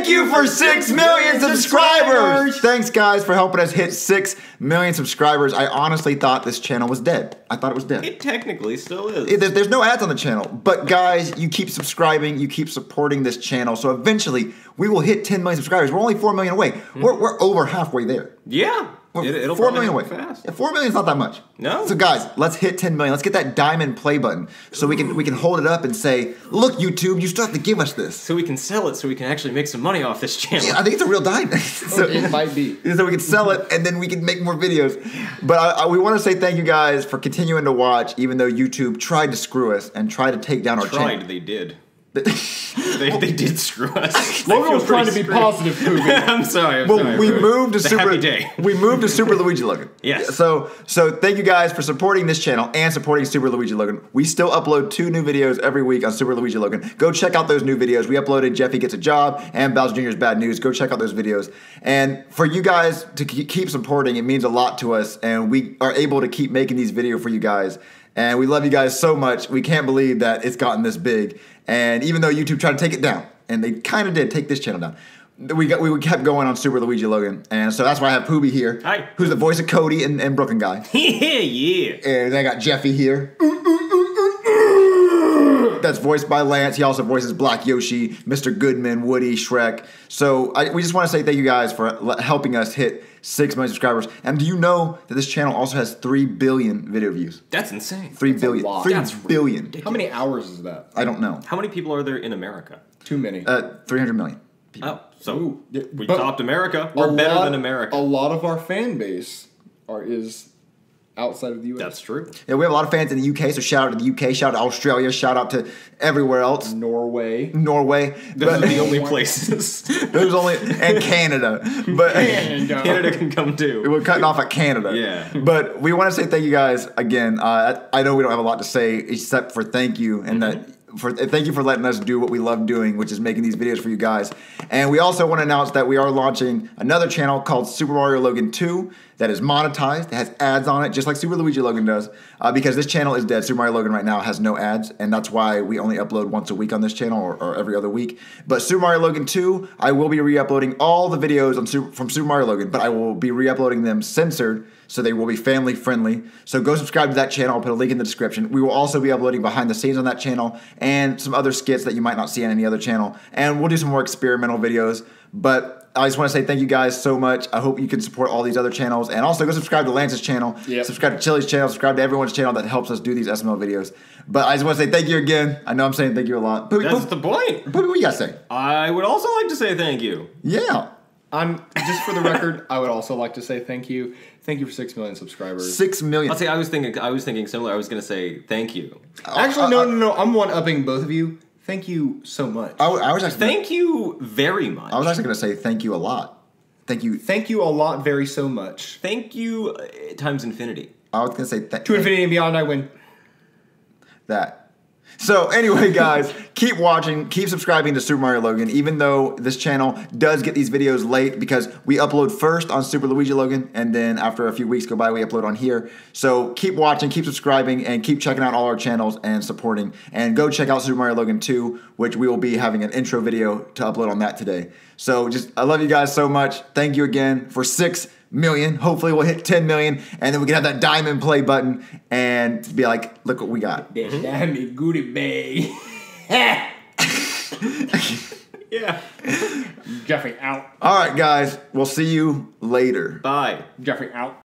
Thank you for 6 million subscribers! Thanks, guys, for helping us hit 6 million subscribers. I honestly thought this channel was dead. I thought it was dead. It technically still is. There's no ads on the channel. But, guys, you keep subscribing. You keep supporting this channel. So, eventually, we will hit 10 million subscribers. We're only 4 million away. We're over halfway there. Yeah. It'll 4 million away. Fast. Yeah, 4 million is not that much. No. So, guys, let's hit 10 million. Let's get that diamond play button so we can hold it up and say, look, YouTube, you still have to give us this. So we can sell it so we can actually make some money off this channel. Yeah, I think it's a real diamond. So, it might be. So we can sell it and then we can make more videos. But we want to say thank you guys for continuing to watch, even though YouTube tried to screw us and tried to take down our channel. They did. They did screw us. Logan was trying to be positive, Pooby. I'm sorry. We moved to Super Luigi Logan. Yes. So thank you guys for supporting this channel and supporting Super Luigi Logan. We still upload 2 new videos every week on Super Luigi Logan. Go check out those new videos. We uploaded Jeffy Gets a Job and Bowser Jr.'s Bad News. Go check out those videos. And for you guys to keep supporting, it means a lot to us, and we are able to keep making these videos for you guys. And we love you guys so much. We can't believe that it's gotten this big. And even though YouTube tried to take it down, and they kind of did take this channel down, we kept going on Super Luigi Logan. And so that's why I have Pooby here. Hi. Who's the voice of Cody and Brooklyn guy. Yeah. And I got Jeffy here. That's voiced by Lance. He also voices Black Yoshi, Mr. Goodman, Woody, Shrek. So we just want to say thank you guys for helping us hit 6 million subscribers. And do you know that this channel also has 3 billion video views? That's insane. 3 billion. 3 billion. Ridiculous. How many hours is that? I don't know. How many people are there in America? Too many. 300 million people. Oh, so we topped America. We're better than America. A lot of our fan base is outside of the U.S. That's true. Yeah, we have a lot of fans in the UK, so shout out to the UK, shout out to Australia, shout out to everywhere else. Norway. Those are the only places. And Canada. But Canada can come too. We're cutting off at Canada. Yeah. But we want to say thank you guys again. I know we don't have a lot to say except for thank you and thank you for letting us do what we love doing, which is making these videos for you guys. And we also want to announce that we are launching another channel called Super Mario Logan 2 that is monetized. It has ads on it, just like Super Luigi Logan does, because this channel is dead. Super Mario Logan right now has no ads, and that's why we only upload once a week on this channel or every other week. But Super Mario Logan 2, I will be re-uploading all the videos from Super Mario Logan, but I will be re-uploading them censored, so they will be family friendly. So go subscribe to that channel. I'll put a link in the description. We will also be uploading behind the scenes on that channel and some other skits that you might not see on any other channel. And we'll do some more experimental videos. But I just want to say thank you guys so much. I hope you can support all these other channels. And also go subscribe to Lance's channel. Yep. Subscribe to Chili's channel. Subscribe to everyone's channel that helps us do these SML videos. But I just want to say thank you again. I know I'm saying thank you a lot. But that's the point. But what do you guys say? I would also like to say thank you. Yeah. Just for the record, I would also like to say thank you. Thank you for 6 million subscribers. 6 million. I'll say I was thinking similar. I was gonna say thank you. Actually, no. I'm one-upping both of you. Thank you so much. I was actually thank you very much. I was actually gonna say thank you a lot. Thank you a lot, very so much. Thank you times infinity. I was gonna say to infinity and beyond. I win. That. So anyway, guys, keep watching, keep subscribing to Super Mario Logan, even though this channel does get these videos late because we upload first on Super Luigi Logan, and then after a few weeks go by, we upload on here. So keep watching, keep subscribing, and keep checking out all our channels and supporting. And go check out Super Mario Logan 2, which we will be having an intro video to upload on that today. So I love you guys so much. Thank you again for 6 million. Hopefully we'll hit 10 million, and then we can have that diamond play button and be like, look what we got. That diamond goodie bag. Yeah. Jeffy out. All right, guys. We'll see you later. Bye. Jeffy out.